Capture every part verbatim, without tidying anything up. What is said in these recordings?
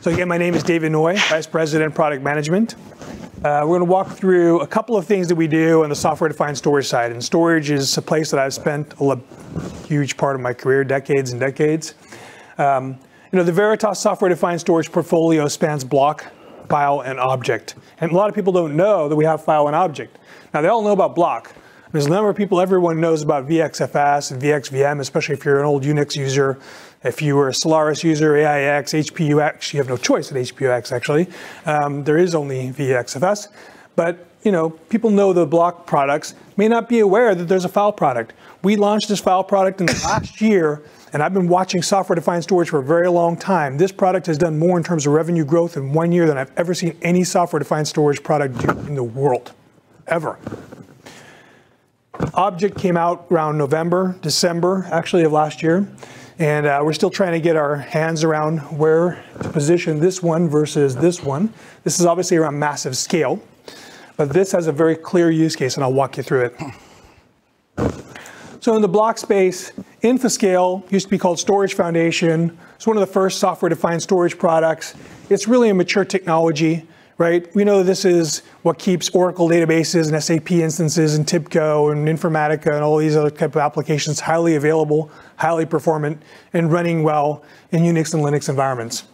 So again, my name is David Noy, Vice President, Product Management. Uh, we're going to walk through a couple of things that we do on the software-defined storage side. And storage is a place that I've spent a huge part of my career, decades and decades. Um, you know, the Veritas software-defined storage portfolio spans block, file, and object. And a lot of people don't know that we have file and object. Now, they all know about block. There's a number of people, everyone knows about V X F S and V X V M, especially if you're an old Unix user. If you were a Solaris user, A I X, H P U X, you have no choice at H P U X, actually. Um, there is only V X F S. But, you know, people know the block products, may not be aware that there's a file product. We launched this file product in the last year, and I've been watching software-defined storage for a very long time. This product has done more in terms of revenue growth in one year than I've ever seen any software-defined storage product do in the world, ever. Object came out around November, December, actually, of last year. And uh, we're still trying to get our hands around where to position this one versus this one. This is obviously around massive scale, but this has a very clear use case, and I'll walk you through it. So in the block space, InfoScale used to be called Storage Foundation. It's one of the first software-defined storage products. It's really a mature technology, right? We know this is what keeps Oracle databases and S A P instances and TIBCO and Informatica and all these other type of applications highly available, highly performant, and running well in Unix and Linux environments.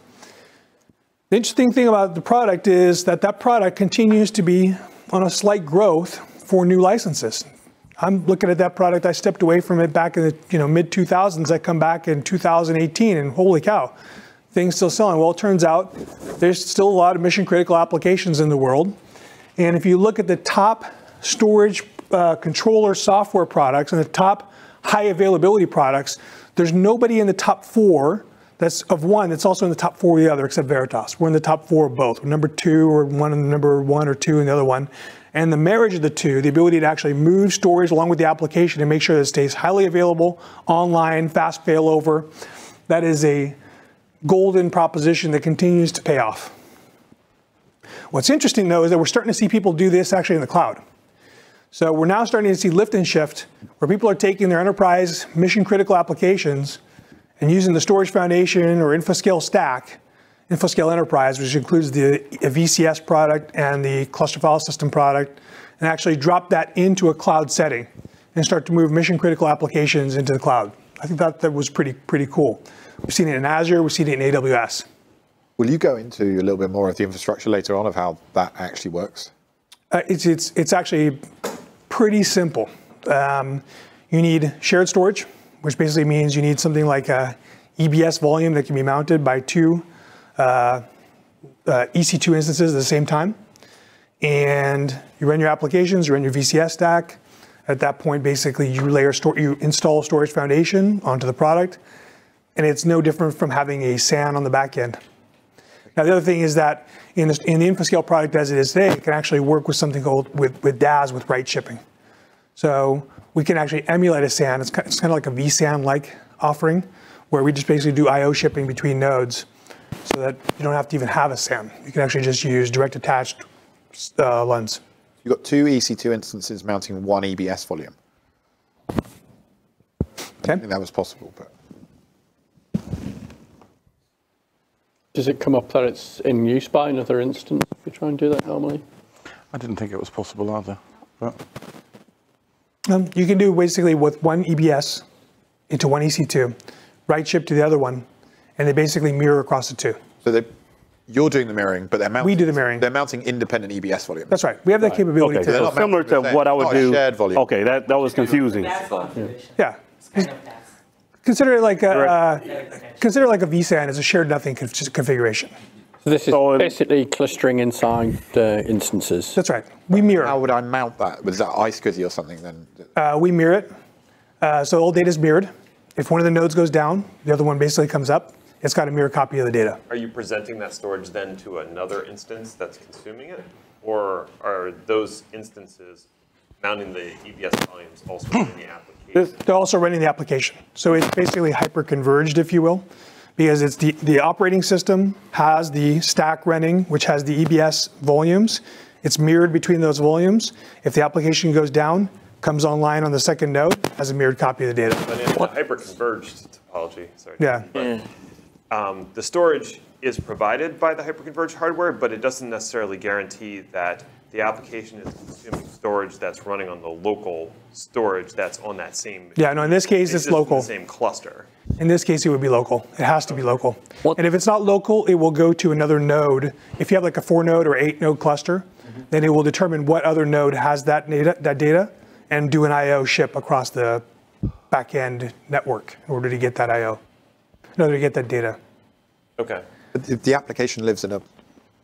The interesting thing about the product is that that product continues to be on a slight growth for new licenses. I'm looking at that product, I stepped away from it back in the you know, mid two thousands, I come back in two thousand eighteen, and holy cow, things still selling. Well, it turns out there's still a lot of mission critical applications in the world. And if you look at the top storage uh, controller software products and the top high availability products, there's nobody in the top four that's of one that's also in the top four of the other except Veritas. We're in the top four of both. We're number two or one and number one or two and the other one. And the marriage of the two, the ability to actually move storage along with the application and make sure that it stays highly available, online, fast failover, that is a golden proposition that continues to pay off. What's interesting though is that we're starting to see people do this actually in the cloud. So we're now starting to see lift and shift where people are taking their enterprise mission critical applications and using the Storage Foundation or InfoScale stack, InfoScale Enterprise, which includes the V C S product and the cluster file system product, and actually drop that into a cloud setting and start to move mission critical applications into the cloud. I think that, that was pretty, pretty cool. We've seen it in Azure, we've seen it in A W S. Will you go into a little bit more of the infrastructure later on of how that actually works? Uh, it's, it's, it's actually pretty simple. Um, you need shared storage, which basically means you need something like a E B S volume that can be mounted by two uh, uh, E C two instances at the same time. And you run your applications, you run your V C S stack. At that point, basically, you, layer store, you install Storage Foundation onto the product. And it's no different from having a SAN on the back end. Now, the other thing is that in the, in the InfoScale product as it is today, it can actually work with something called with, with D A S, with write shipping. So we can actually emulate a SAN. It's kind of like a vSAN-like offering where we just basically do I O shipping between nodes so that you don't have to even have a SAN. You can actually just use direct attached uh, LUNS. You've got two E C two instances mounting one E B S volume. Okay. I didn't think that was possible, but. Does it come up that it's in use by another instance if you try and do that normally? I didn't think it was possible either. But. Um, you can do basically with one E B S into one E C two, write ship to the other one, and they basically mirror across the two. So they, you're doing the mirroring, but they're mounting. We do the mirroring. They're mounting independent E B S volumes. That's right. We have that right. capability. Okay. So similar to what I would do. Shared volume. Okay, that that was confusing. Yeah. yeah. Kind of Consider it like a uh, consider like a vSAN as a shared nothing configuration. So this is so basically clustering inside uh, instances. That's right. We mirror. How would I mount that? Was that iSCSI or something then? Uh, we mirror it. Uh, so all data is mirrored. If one of the nodes goes down, the other one basically comes up. It's got a mirror copy of the data. Are you presenting that storage then to another instance that's consuming it, or are those instances mounting the E B S volumes also in the application? They're also running the application. So it's basically hyper-converged, if you will, because it's the, the operating system has the stack running, which has the E B S volumes. It's mirrored between those volumes. If the application goes down, comes online on the second node, has a mirrored copy of the data. But in a hyper-converged topology, sorry. Yeah. But, um, the storage is provided by the hyperconverged hardware, but it doesn't necessarily guarantee that the application is consuming storage that's running on the local storage that's on that same. Yeah, no, in this case, it's, it's local. Same cluster. In this case, it would be local. It has to be local. What? And if it's not local, it will go to another node. If you have like a four node or eight node cluster, mm-hmm. then it will determine what other node has that data, that data and do an I O ship across the backend network in order to get that I O, in order to get that data. Okay. But if the application lives in a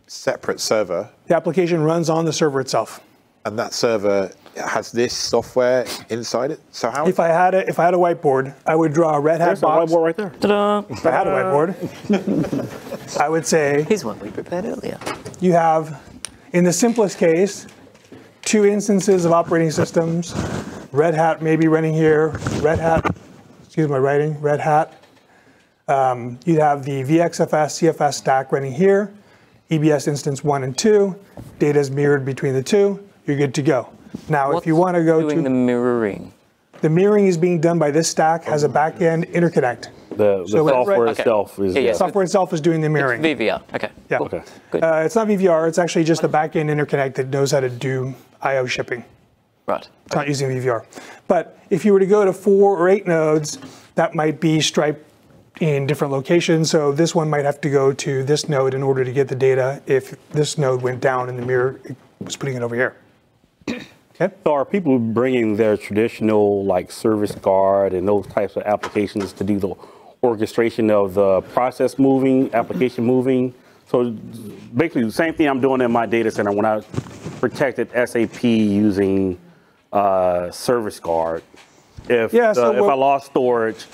separate server. The application runs on the server itself. And that server has this software inside it. So how? If I had a, if I had a whiteboard, I would draw a Red Hat There's box. There's a whiteboard right there. Ta-da. If I had a whiteboard, I would say. Here's one we prepared earlier. You have, in the simplest case, two instances of operating systems. Red Hat may be running here. Red Hat, excuse my writing, Red Hat. Um, you'd have the V X F S, C F S stack running here. E B S instance one and two, data is mirrored between the two, you're good to go. Now, What's if you want to go doing to- doing the mirroring? The mirroring is being done by this stack, has a back-end interconnect. The, the so software right, itself okay. is- yeah, yeah. software it's, itself is doing the mirroring. It's V V R, okay. Yeah. Cool. Okay. Good. Uh, it's not V V R, it's actually just a back-end interconnect that knows how to do I O shipping. Right. It's okay. not using V V R. But if you were to go to four or eight nodes, that might be Stripe in different locations, so this one might have to go to this node in order to get the data if this node went down and the mirror it was putting it over here. Okay. So are people bringing their traditional like service guard and those types of applications to do the orchestration of the process moving, application moving? So basically the same thing I'm doing in my data center when I protected S A P using uh, service guard. If, yeah, so the, if I lost storage,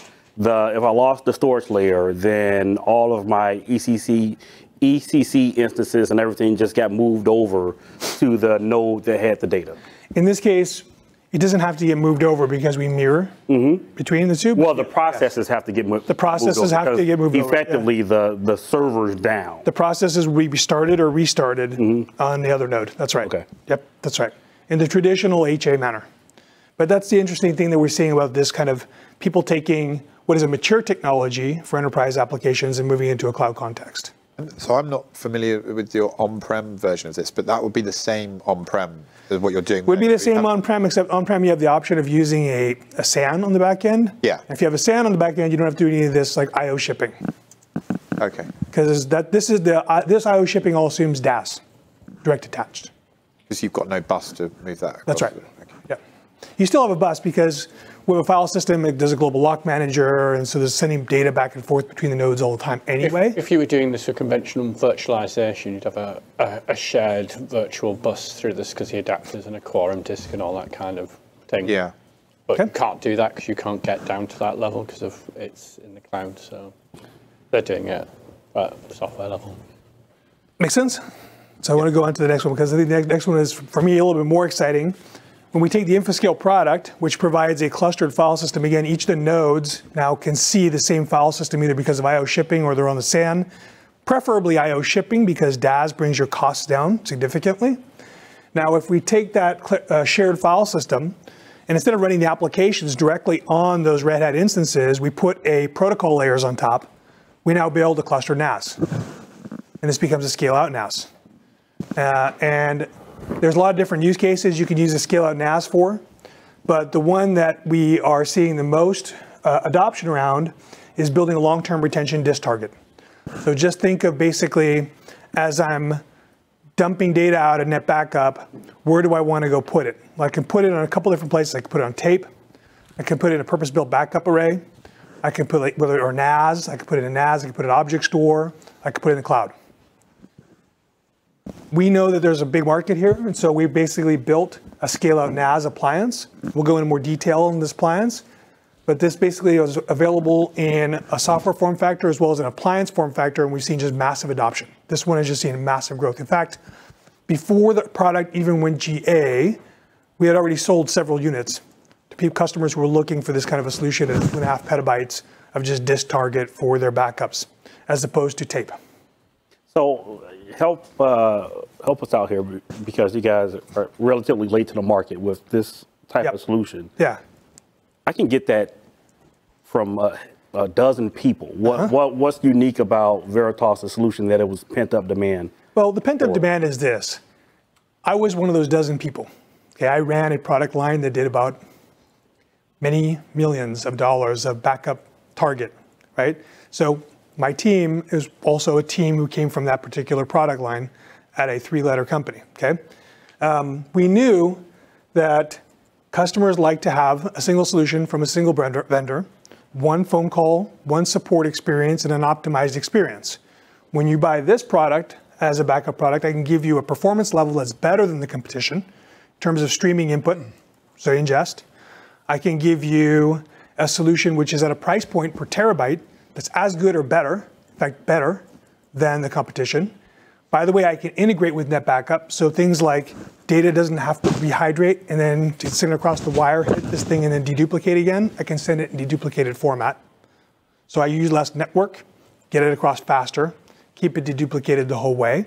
The, if I lost the storage layer, then all of my E C C, E C C instances and everything just got moved over to the node that had the data. In this case, it doesn't have to get moved over because we mirror mm-hmm. between the two. Well, the processes yes. have to get moved. The processes have to get moved over. Effectively, yeah. the, the server's down. The processes will be started or restarted mm-hmm. on the other node. That's right. Okay. Yep, that's right. In the traditional H A manner. But that's the interesting thing that we're seeing about this kind of people taking what is a mature technology for enterprise applications and moving into a cloud context. So I'm not familiar with your on-prem version of this, but that would be the same on-prem as what you're doing. Would be the same on-prem, except on-prem you have the option of using a, a SAN on the back end. Yeah. If you have a SAN on the back end, you don't have to do any of this like I O shipping. Okay. Because that this is the uh, this I O shipping all assumes D A S, direct attached. Because you've got no bus to move that across. That's right. Okay. Yeah. You still have a bus because we have a file system, it does a global lock manager, and so there's sending data back and forth between the nodes all the time anyway. If, if you were doing this for conventional virtualization, you'd have a, a, a shared virtual bus through this because the adapters and a quorum disk and all that kind of thing. Yeah. But okay. you can't do that because you can't get down to that level because of it's in the cloud, so they're doing it at the software level. Makes sense? So I want to go on to the next one because I think the next one is, for me, a little bit more exciting. When we take the InfoScale product, which provides a clustered file system, again, each of the nodes now can see the same file system either because of I O shipping or they're on the SAN, preferably I O shipping because D A S brings your costs down significantly. Now, if we take that uh, shared file system, and instead of running the applications directly on those Red Hat instances, we put a protocol layers on top, we now build a cluster N A S. And this becomes a scale-out N A S. Uh, and There's a lot of different use cases you can use a scale-out N A S for, but the one that we are seeing the most uh, adoption around is building a long-term retention disk target. So just think of basically, as I'm dumping data out of NetBackup, where do I want to go put it? Well, I can put it on a couple different places. I can put it on tape. I can put it in a purpose-built backup array. I can put it, whether or N A S, I can put it in a N A S, I can put it in object store, I can put it in the cloud. We know that there's a big market here, and so we basically built a scale-out N A S appliance. We'll go into more detail on this appliance, but this basically is available in a software form factor as well as an appliance form factor, and we've seen just massive adoption. This one has just seen massive growth. In fact, before the product even went G A, we had already sold several units to customers who were looking for this kind of a solution at two and a half petabytes of just disk target for their backups, as opposed to tape. So help uh, help us out here because you guys are relatively late to the market with this type yep. of solution. Yeah, I can get that from a a dozen people. What, uh-huh. what what's unique about Veritas' solution that it was pent-up demand? Well, the pent-up demand is this. I was one of those dozen people. Okay, I ran a product line that did about many millions of dollars of backup target, right? So my team is also a team who came from that particular product line at a three-letter company, okay? Um, we knew that customers like to have a single solution from a single vendor, one phone call, one support experience, and an optimized experience. When you buy this product as a backup product, I can give you a performance level that's better than the competition in terms of streaming input, so ingest. I can give you a solution which is at a price point per terabyte that's as good or better, in fact, better than the competition. By the way, I can integrate with NetBackup, so things like data doesn't have to rehydrate and then to send it across the wire, hit this thing and then deduplicate again. I can send it in deduplicated format. So I use less network, get it across faster, keep it deduplicated the whole way.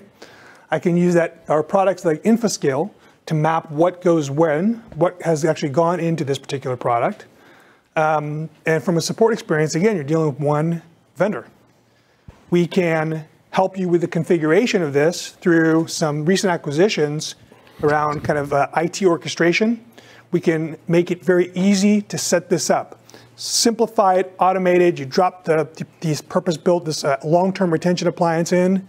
I can use that, our products like InfoScale to map what goes when, what has actually gone into this particular product. Um, and from a support experience, again, you're dealing with one vendor. We can help you with the configuration of this through some recent acquisitions around kind of uh, I T orchestration. We can make it very easy to set this up. Simplified, automated, you drop the, these purpose-built, this uh, long-term retention appliance in,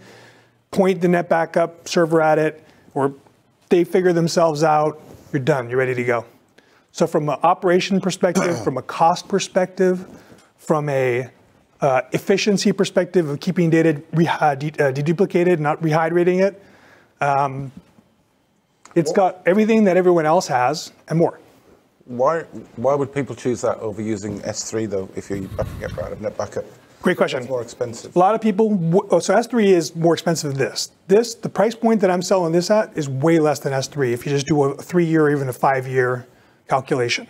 point the NetBackup server at it, or they figure themselves out, you're done, you're ready to go. So from an operation perspective, from a cost perspective, from a Uh, efficiency perspective of keeping data re uh, de uh, deduplicated, not rehydrating it. Um, it's what? got everything that everyone else has and more. Why why would people choose that over using S three though, if you're backing up out of NetBackup? Great question. It's more expensive. A lot of people, oh, so S three is more expensive than this. This, the price point that I'm selling this at is way less than S three if you just do a three year or even a five year calculation.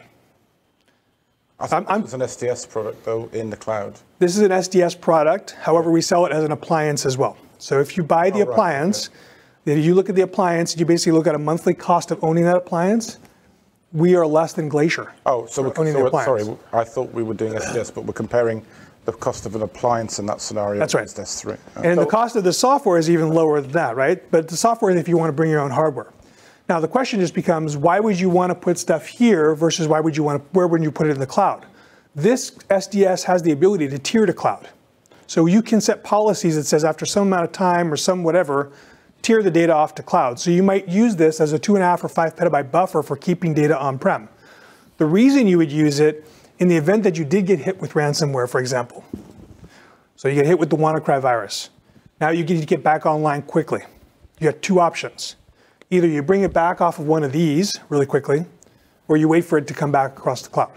I think I'm, it's an S D S product though in the cloud. This is an S D S product. However, we sell it as an appliance as well. So if you buy the oh, appliance, right, okay. you look at the appliance, you basically look at a monthly cost of owning that appliance. We are less than Glacier. Oh, so we're owning so the appliance. Sorry, I thought we were doing S D S, but we're comparing the cost of an appliance in that scenario. That's right. S three. Okay. And so, the cost of the software is even lower than that, right? But the software is if you want to bring your own hardware. Now the question just becomes, why would you want to put stuff here versus why would you want to, where would you put it in the cloud? This S D S has the ability to tier to cloud. So you can set policies that says after some amount of time or some whatever, tier the data off to cloud. So you might use this as a two and a half or five petabyte buffer for keeping data on-prem. The reason you would use it in the event that you did get hit with ransomware, for example. So you get hit with the WannaCry virus. Now you need to get back online quickly. You have two options. Either you bring it back off of one of these really quickly, or you wait for it to come back across the cloud.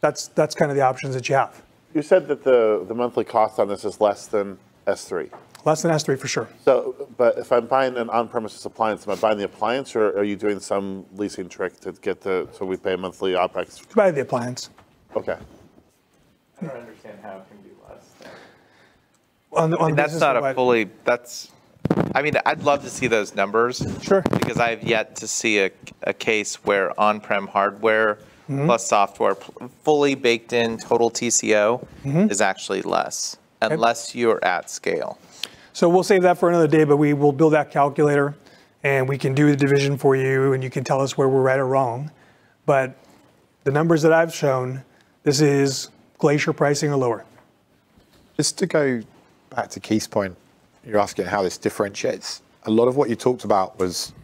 That's, that's kind of the options that you have. You said that the, the monthly cost on this is less than S three. Less than S three for sure. So, but if I'm buying an on-premises appliance, am I buying the appliance, or are you doing some leasing trick to get the, so we pay monthly OpEx? You buy the appliance. Okay. I don't understand how it can be less. On the, on that's not a fully, that's, I mean, I'd love to see those numbers. Sure. Because I've yet to see a, a case where on-prem hardware mm-hmm. plus software fully baked in total T C O mm-hmm. is actually less, unless okay. you're at scale. So we'll save that for another day, but we will build that calculator and we can do the division for you and you can tell us where we're right or wrong. But the numbers that I've shown, this is Glacier pricing or lower. Just to go back to Keith's point, you're asking how this differentiates. A lot of what you talked about was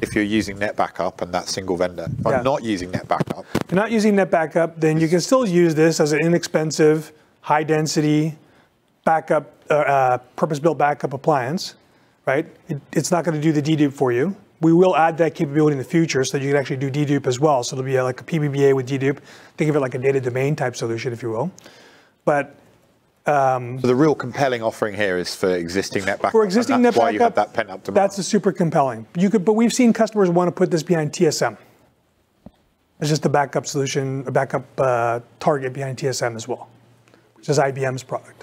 if you're using NetBackup and that single vendor. If yeah. I'm not using NetBackup. If you're not using NetBackup, then you can still use this as an inexpensive, high density, backup, uh, uh, purpose-built backup appliance, right? It, it's not gonna do the dedupe for you. We will add that capability in the future so that you can actually do dedupe as well. So it'll be like a P B B A with dedupe. Think of it like a data domain type solution, if you will. But Um, so the real compelling offering here is for existing NetBackup. For existing NetBackup, why you have that pent up demand. That's a super compelling. You could, but we've seen customers want to put this behind T S M. It's just a backup solution, a backup uh, target behind T S M as well, which is I B M's product.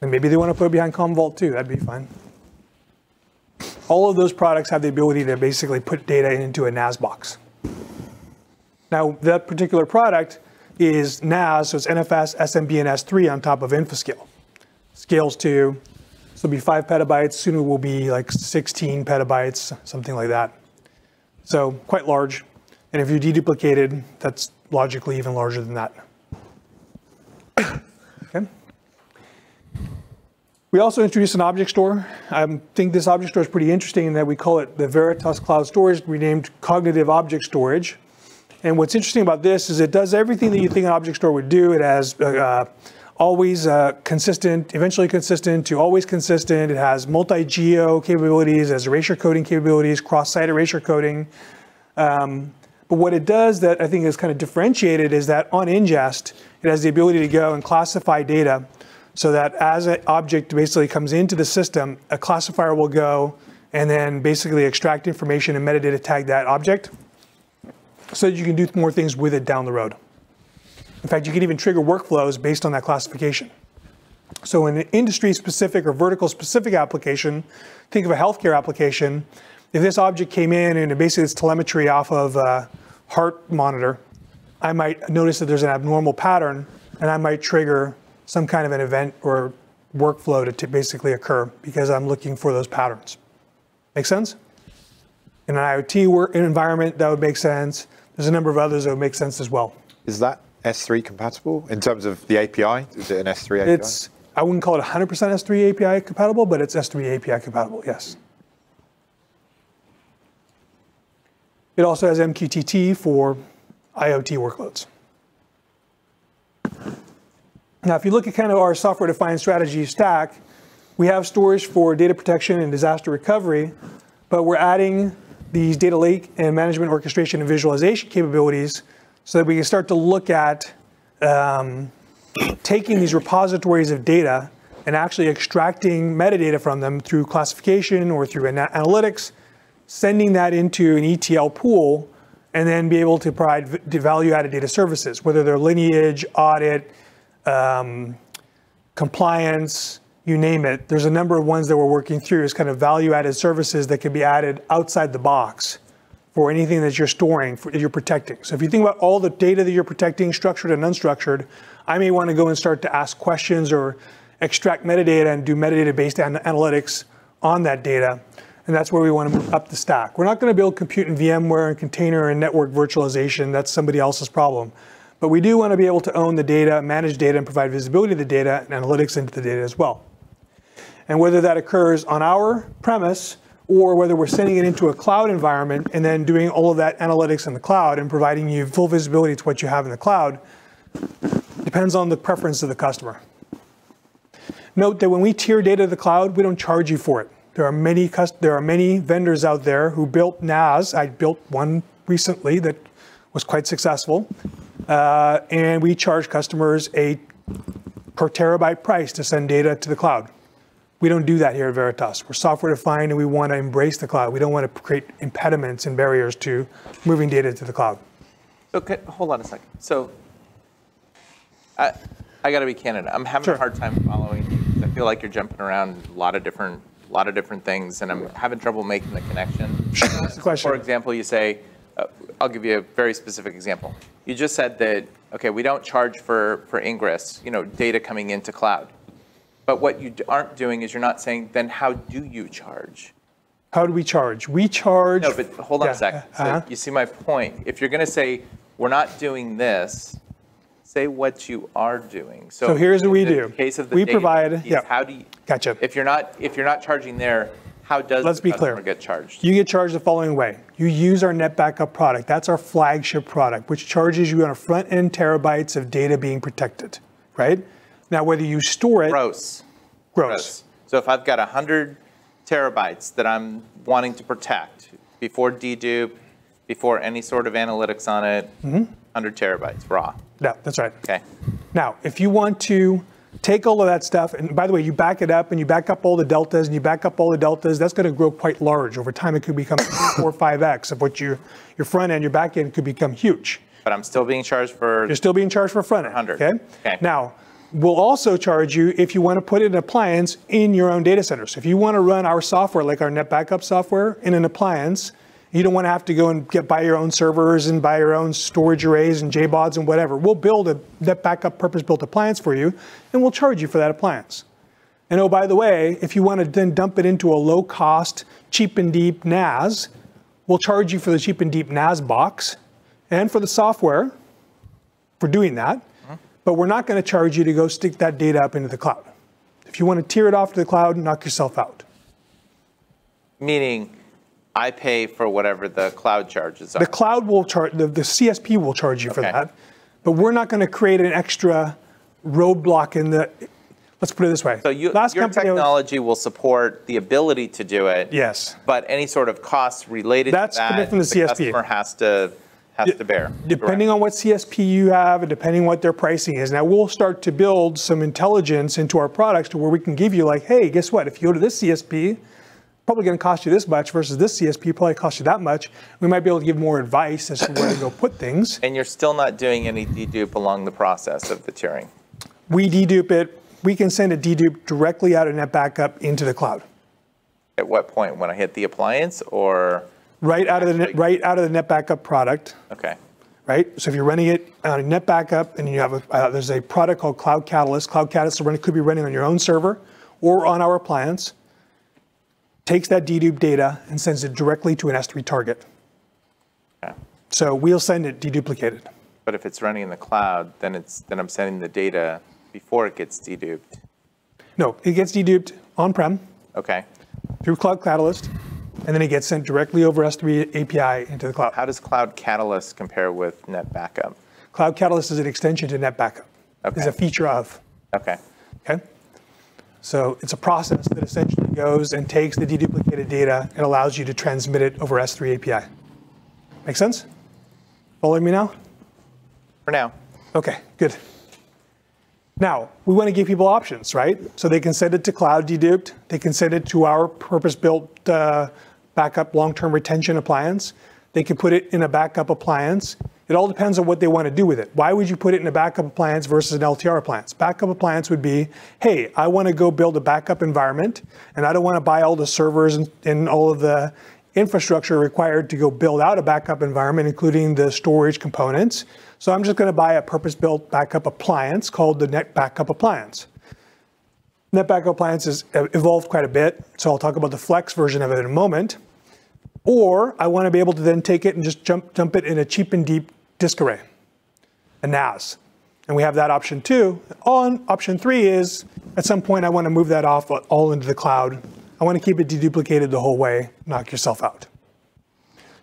And maybe they want to put it behind Commvault too. That'd be fine. All of those products have the ability to basically put data into a N A S box. Now that particular product is N A S, so it's N F S, S M B, and S three on top of InfoScale. Scales to, so it'll be five petabytes, soon it will be like sixteen petabytes, something like that. So quite large. And if you deduplicated, that's logically even larger than that. Okay. We also introduced an object store. I think this object store is pretty interesting in that we call it the Veritas Cloud Storage, renamed Cognitive Object Storage. And what's interesting about this is it does everything that you think an object store would do. It has uh, always uh, consistent, eventually consistent to always consistent. It has multi-geo capabilities, it has erasure coding capabilities, cross-site erasure coding. Um, but what it does that I think is kind of differentiated is that on ingest, it has the ability to go and classify data so that as an object basically comes into the system, a classifier will go and then basically extract information and metadata tag that object, so that you can do more things with it down the road. In fact, you can even trigger workflows based on that classification. So in an industry-specific or vertical-specific application, think of a healthcare application. If this object came in and it basically it's telemetry off of a heart monitor, I might notice that there's an abnormal pattern, and I might trigger some kind of an event or workflow to, to basically occur because I'm looking for those patterns. Make sense? In an IoT work, an environment, that would make sense. There's a number of others that would make sense as well. Is that S three compatible in terms of the A P I? Is it an S three A P I? It's, I wouldn't call it one hundred percent S three A P I compatible, but it's S three A P I compatible, yes. It also has M Q T T for IoT workloads. Now, if you look at kind of our software-defined strategy stack, we have storage for data protection and disaster recovery, but we're adding these data lake and management orchestration and visualization capabilities so that we can start to look at um, taking these repositories of data and actually extracting metadata from them through classification or through an analytics, sending that into an E T L pool, and then be able to provide value-added data services, whether they're lineage, audit, um, compliance, you name it. There's a number of ones that we're working through as kind of value-added services that can be added outside the box for anything that you're storing, for, that you're protecting. So if you think about all the data that you're protecting, structured and unstructured, I may want to go and start to ask questions or extract metadata and do metadata-based an analytics on that data. And that's where we want to move up the stack. We're not going to build compute and VMware and container and network virtualization. That's somebody else's problem. But we do want to be able to own the data, manage data, and provide visibility to the data and analytics into the data as well. And whether that occurs on our premise or whether we're sending it into a cloud environment and then doing all of that analytics in the cloud and providing you full visibility to what you have in the cloud depends on the preference of the customer. Note that when we tier data to the cloud, we don't charge you for it. There are many, there are many vendors out there who built N A S. I built one recently that was quite successful. Uh, and we charge customers a per terabyte price to send data to the cloud. We don't do that here at Veritas. We're software-defined and we want to embrace the cloud. We don't want to create impediments and barriers to moving data to the cloud. Okay, hold on a second. So I, I got to be candid. I'm having sure. a hard time following you. I feel like you're jumping around a lot of different, lot of different things, and I'm having trouble making the connection. Sure. That's the question. For example, you say, uh, I'll give you a very specific example. You just said that, okay, we don't charge for, for ingress, you know, data coming into cloud. But what you aren't doing is you're not saying, then how do you charge? How do we charge? We charge... No, but hold on yeah. a second. So uh-huh. You see my point. If you're going to say, we're not doing this, say what you are doing. So, so here's what we do. In the case of the we data provide, piece, yeah. how do you... Gotcha. If you're not, if you're not charging there, how does Let's the customer be clear. get charged? You get charged the following way. You use our NetBackup product. That's our flagship product, which charges you on a front-end terabytes of data being protected, right? Now, whether you store it... Gross. Gross. Gross. So if I've got one hundred terabytes that I'm wanting to protect before dedupe, before any sort of analytics on it, mm-hmm. one hundred terabytes raw. Yeah, that's right. Okay. Now, if you want to take all of that stuff, and by the way, you back it up, and you back up all the deltas, and you back up all the deltas, that's going to grow quite large. Over time, it could become four or five X of what your, your front end, your back end could become huge. But I'm still being charged for... You're still being charged for front end. one hundred. Okay? Okay. Now... We'll also charge you if you want to put an appliance in your own data center. So if you want to run our software, like our NetBackup software, in an appliance, You don't want to have to go and get buy your own servers and buy your own storage arrays and J BODs and whatever. We'll build a NetBackup purpose-built appliance for you, and we'll charge you for that appliance. And oh, by the way, if you want to then dump it into a low-cost, cheap and deep NAS, we'll charge you for the cheap and deep NAS box and for the software for doing that. Mm-hmm. But we're not going to charge you to go stick that data up into the cloud. If you want to tear it off to the cloud, knock yourself out. Meaning, I pay for whatever the cloud charges are. The cloud will charge, the, the C S P will charge you okay. for that. But we're not going to create an extra roadblock in the, let's put it this way. So you, Last your technology was, will support the ability to do it. Yes. But any sort of costs related That's to that, coming from the, the C S P. Customer has to, has De to bear. Depending Correct. on what C S P you have and depending what their pricing is. Now, we'll start to build some intelligence into our products to where we can give you like, hey, guess what? If you go to this C S P, probably going to cost you this much versus this C S P probably cost you that much. We might be able to give more advice as to where to go put things. And you're still not doing any dedupe along the process of the tiering. We dedupe it. We can send a dedupe directly out of NetBackup into the cloud. At what point? When I hit the appliance, or right out of the net, right out of the NetBackup product. Okay. Right. So if you're running it on a NetBackup, and you have a uh, there's a product called Cloud Catalyst. Cloud Catalyst will run, could be running on your own server or on our appliance. Takes that dedupe data and sends it directly to an S three target. Okay. So we'll send it deduplicated. But if it's running in the cloud, then it's then I'm sending the data before it gets deduped. No, it gets deduped on-prem. Okay. Through Cloud Catalyst, and then it gets sent directly over S three A P I into the cloud. How does Cloud Catalyst compare with NetBackup? Cloud Catalyst is an extension to NetBackup. Okay. It's a feature of. Okay. Okay. So it's a process that essentially goes and takes the deduplicated data and allows you to transmit it over S three A P I. Make sense? Following me now? For now. Okay, good. Now, we want to give people options, right? So they can send it to cloud deduped. They can send it to our purpose-built uh, backup long-term retention appliance. They can put it in a backup appliance. It all depends on what they want to do with it. Why would you put it in a backup appliance versus an L T R appliance? Backup appliance would be, hey, I want to go build a backup environment, and I don't want to buy all the servers and, and all of the infrastructure required to go build out a backup environment, including the storage components. So I'm just going to buy a purpose-built backup appliance called the NetBackup appliance. NetBackup appliance has evolved quite a bit, so I'll talk about the Flex version of it in a moment. Or I want to be able to then take it and just jump, dump it in a cheap and deep disk array, a NAS. And we have that option two. On option three is, at some point I want to move that off all into the cloud. I want to keep it deduplicated the whole way, knock yourself out.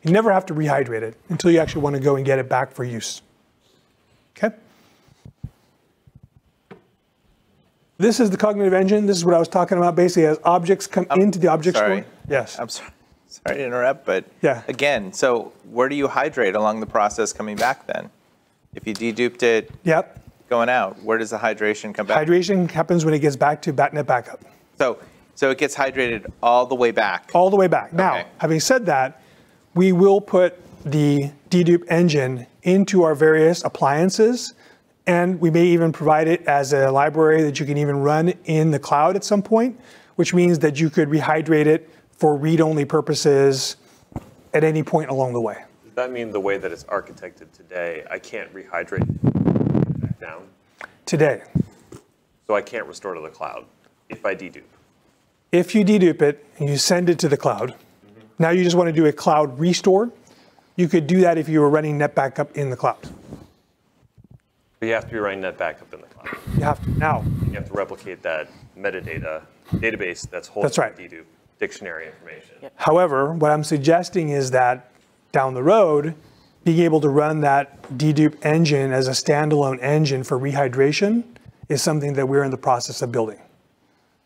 You never have to rehydrate it until you actually want to go and get it back for use. Okay? This is the cognitive engine. This is what I was talking about basically as objects come I'm, into the object sorry. store. Yes. I'm sorry. Sorry to interrupt, but yeah. again, so where do you hydrate along the process coming back then? If you deduped it yep. going out, where does the hydration come back? Hydration happens when it gets back to .NET Backup. So, so it gets hydrated all the way back? All the way back. Okay. Now, having said that, we will put the dedupe engine into our various appliances, and we may even provide it as a library that you can even run in the cloud at some point, which means that you could rehydrate it for read-only purposes at any point along the way. Does that mean the way that it's architected today, I can't rehydrate it back down? Today. So I can't restore to the cloud if I dedupe? If you dedupe it and you send it to the cloud, mm-hmm. now you just want to do a cloud restore. You could do that if you were running NetBackup in the cloud. But you have to be running NetBackup in the cloud. You have to. Now. You have to replicate that metadata database that's holding that's right. dedupe. Dictionary information. Yep. However, what I'm suggesting is that down the road, being able to run that dedupe engine as a standalone engine for rehydration is something that we're in the process of building.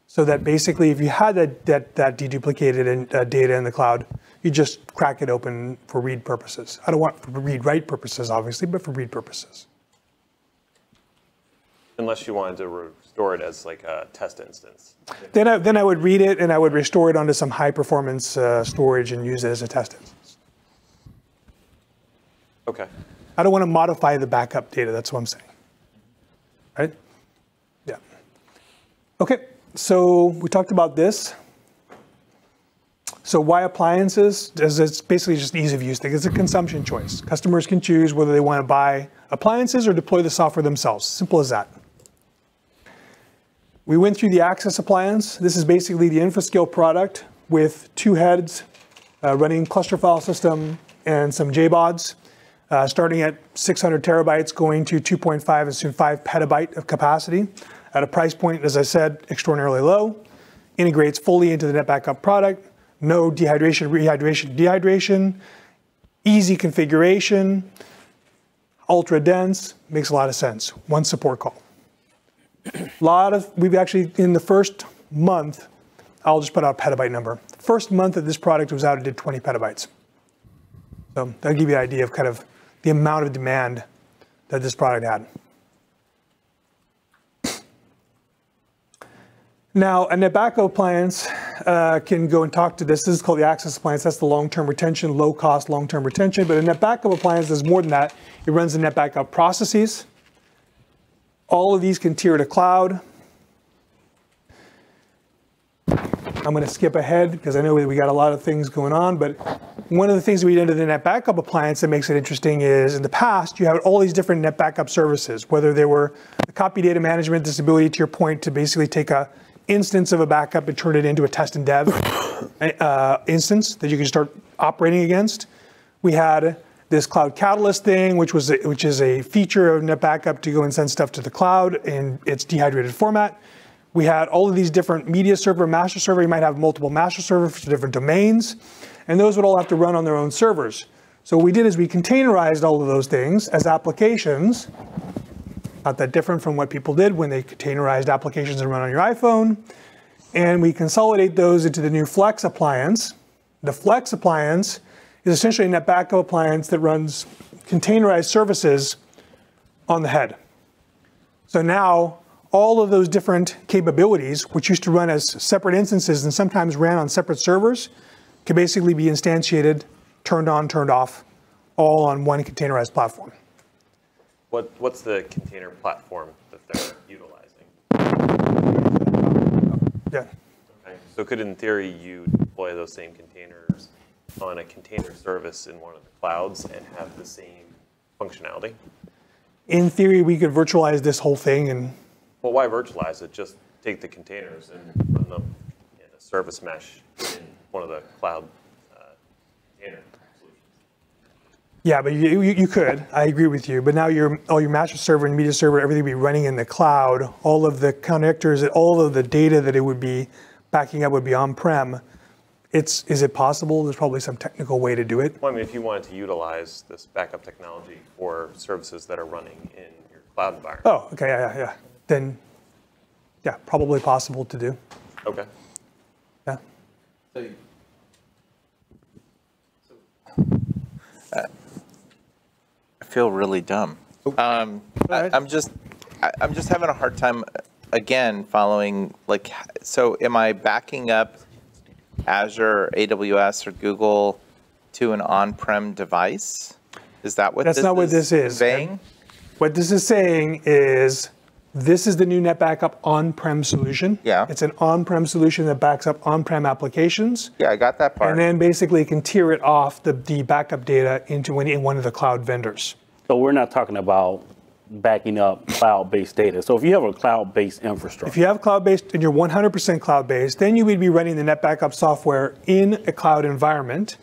So that basically, if you had that, that, that deduplicated in, uh, data in the cloud, you just crack it open for read purposes. I don't want for read-write purposes, obviously, but for read purposes. Unless you wanted to restore it as like a test instance. Then I, then I would read it and I would restore it onto some high performance uh, storage and use it as a test instance. Okay. I don't want to modify the backup data, that's what I'm saying. Right? Yeah. Okay, so we talked about this. So why appliances? It's basically just an ease of use thing. It's a consumption choice. Customers can choose whether they want to buy appliances or deploy the software themselves. Simple as that. We went through the access appliance. This is basically the InfoScale product with two heads uh, running cluster file system and some J BODs, uh, starting at six hundred terabytes, going to two point five and soon five petabyte of capacity at a price point, as I said, extraordinarily low. Integrates fully into the NetBackup product. No dehydration, rehydration, dehydration. Easy configuration. Ultra dense. Makes a lot of sense. One support call. A lot of, we've actually, in the first month, I'll just put out a petabyte number. First month that this product was out, it did twenty petabytes. So that'll give you an idea of kind of the amount of demand that this product had. Now, a NetBackup appliance uh, can go and talk to this. This is called the access appliance. That's the long-term retention, low-cost long-term retention. But a NetBackup appliance does more than that. It runs the NetBackup processes. All of these can tier to cloud. I'm going to skip ahead because I know we got a lot of things going on, but one of the things we did into the NetBackup appliance that makes it interesting is in the past, you had all these different NetBackup services, whether they were the copy data management, this ability to your point to basically take a instance of a backup and turn it into a test and dev uh, instance that you can start operating against. We had this Cloud Catalyst thing, which was a, which is a feature of NetBackup to go and send stuff to the cloud in its dehydrated format. We had all of these different media server, master server. You might have multiple master servers for different domains, and those would all have to run on their own servers. So what we did is we containerized all of those things as applications. Not that different from what people did when they containerized applications and run on your iPhone. And we consolidate those into the new Flex appliance. The Flex appliance is essentially a NetBackup appliance that runs containerized services on the head. So now, all of those different capabilities, which used to run as separate instances and sometimes ran on separate servers, can basically be instantiated, turned on, turned off, all on one containerized platform. What, what's the container platform that they're utilizing? Yeah. Okay. So could, in theory, you deploy those same containers on a container service in one of the clouds and have the same functionality? In theory, we could virtualize this whole thing and... Well, why virtualize it? Just take the containers and run them in a service mesh in one of the cloud uh, container solutions. Yeah, but you, you, you could. I agree with you. But now your, all your master server and media server, everything would be running in the cloud. All of the connectors, all of the data that it would be backing up would be on-prem. It's, is it possible? There's probably some technical way to do it. Well, I mean, if you wanted to utilize this backup technology for services that are running in your cloud environment. Oh, okay, yeah, yeah, yeah. Then, yeah, probably possible to do. Okay. Yeah. So, uh, I feel really dumb. Um, I, I'm just, I, I'm just having a hard time again following. Like, so am I backing up Azure, A W S, or Google to an on-prem device? Is that what? That's this not what is this is. Saying? What this is saying is. This is the new NetBackup on-prem solution. Yeah. It's an on-prem solution that backs up on-prem applications. Yeah, I got that part. And then basically can tier it off the, the backup data into any one of the cloud vendors. So we're not talking about backing up cloud-based data. So if you have a cloud-based infrastructure. If you have cloud-based and you're one hundred percent cloud-based, then you would be running the NetBackup software in a cloud environment.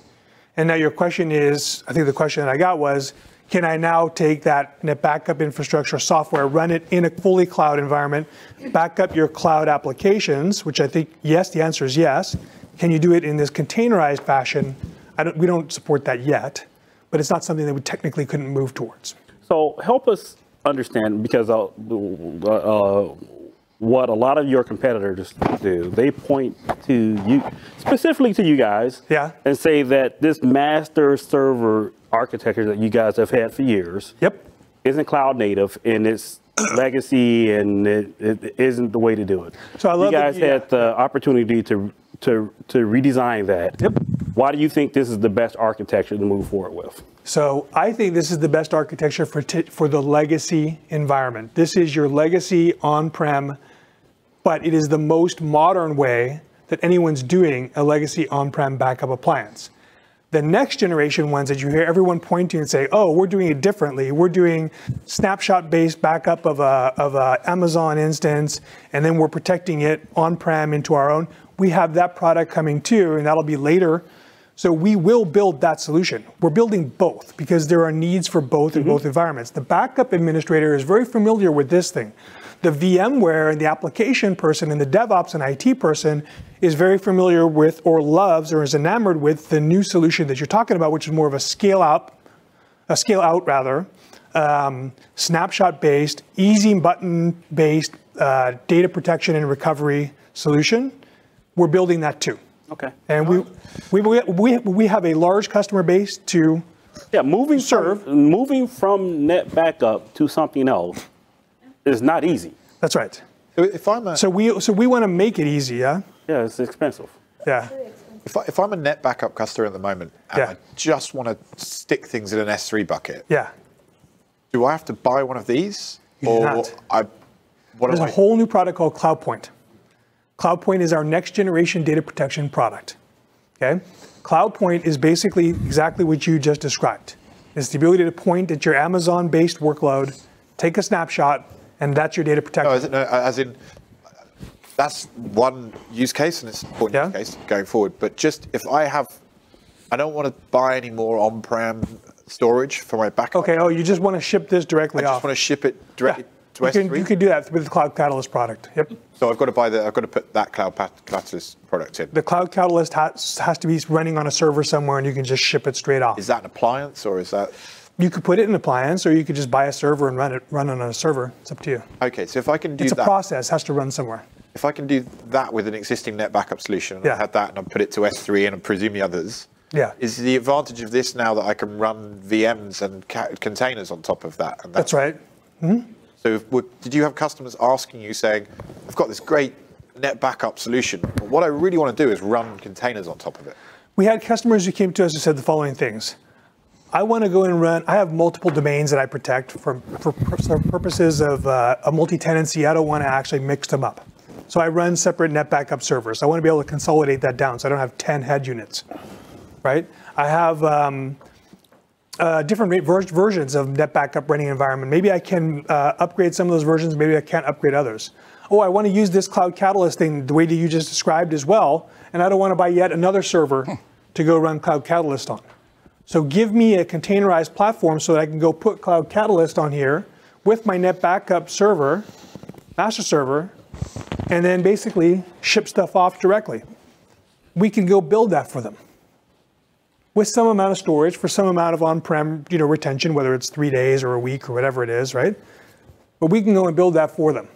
And now your question is, I think the question that I got was, can I now take that NetBackup infrastructure software, run it in a fully cloud environment, back up your cloud applications, which I think, yes, the answer is yes. Can you do it in this containerized fashion? I don't, we don't support that yet, but it's not something that we technically couldn't move towards. So help us understand, because uh, uh, what a lot of your competitors do, they point to you, specifically to you guys, yeah, and say that this master server architecture that you guys have had for years, yep, isn't cloud native and it's legacy and it, it isn't the way to do it. So I love you guys that, yeah, had the opportunity to to to redesign that. Yep. Why do you think this is the best architecture to move forward with? So I think this is the best architecture for t for the legacy environment. This is your legacy on-prem, but it is the most modern way that anyone's doing a legacy on-prem backup appliance. The next generation ones that you hear everyone pointing and say, oh, we're doing it differently. We're doing snapshot-based backup of a, of a Amazon instance, and then we're protecting it on-prem into our own. We have that product coming too, and that'll be later. So we will build that solution. We're building both because there are needs for both in mm-hmm. both environments. The backup administrator is very familiar with this thing. The VMware and the application person and the DevOps and I T person is very familiar with or loves or is enamored with the new solution that you're talking about, which is more of a scale up, a scale out rather, um, snapshot-based, easy button-based uh, data protection and recovery solution. We're building that too. Okay. And we, we, we, we have a large customer base to yeah, moving serve. From, moving from NetBackup to something else is not easy. That's right. If I'm a, so we so we want to make it easy, yeah? Yeah, it's expensive. Yeah. If, I, if I'm a net backup customer at the moment, and yeah. I just want to stick things in an S three bucket. Yeah. Do I have to buy one of these? You or do not. I, what There's a I? whole new product called CloudPoint. CloudPoint is our next generation data protection product, okay? CloudPoint is basically exactly what you just described. It's the ability to point at your Amazon-based workload, take a snapshot, and that's your data protection. No, as in, no, as in that's one use case, and it's an important yeah. use case going forward. But just if I have, I don't want to buy any more on-prem storage for my backup. Okay. Oh, you just want to ship this directly I off. I just want to ship it directly yeah. to you S three. Can, you can do that with the Cloud Catalyst product. Yep. So I've got to buy the. I've got to put that Cloud Catalyst product in. The Cloud Catalyst has, has to be running on a server somewhere, and you can just ship it straight off. Is that an appliance, or is that? You could put it in an appliance, or you could just buy a server and run it run on a server. It's up to you. Okay, so if I can do it's that. It's a process, has to run somewhere. If I can do that with an existing net backup solution, and yeah. I had that and I put it to S three and I presume the others, yeah. is the advantage of this now that I can run V Ms and ca containers on top of that? And that's, that's right. Mm-hmm. So if, did you have customers asking you saying, I've got this great net backup solution, but what I really want to do is run containers on top of it? We had customers who came to us and said the following things. I want to go and run, I have multiple domains that I protect for, for purposes of uh, a multi-tenancy. I don't want to actually mix them up. So I run separate net backup servers. I want to be able to consolidate that down so I don't have ten head units, right? I have um, uh, different ver versions of net backup running environment. Maybe I can uh, upgrade some of those versions. Maybe I can't upgrade others. Oh, I want to use this Cloud Catalyst thing the way that you just described as well, and I don't want to buy yet another server to go run Cloud Catalyst on. So give me a containerized platform so that I can go put Cloud Catalyst on here with my net backup server, master server, and then basically ship stuff off directly. We can go build that for them with some amount of storage for some amount of on-prem, you know, retention, whether it's three days or a week or whatever it is, right? But we can go and build that for them.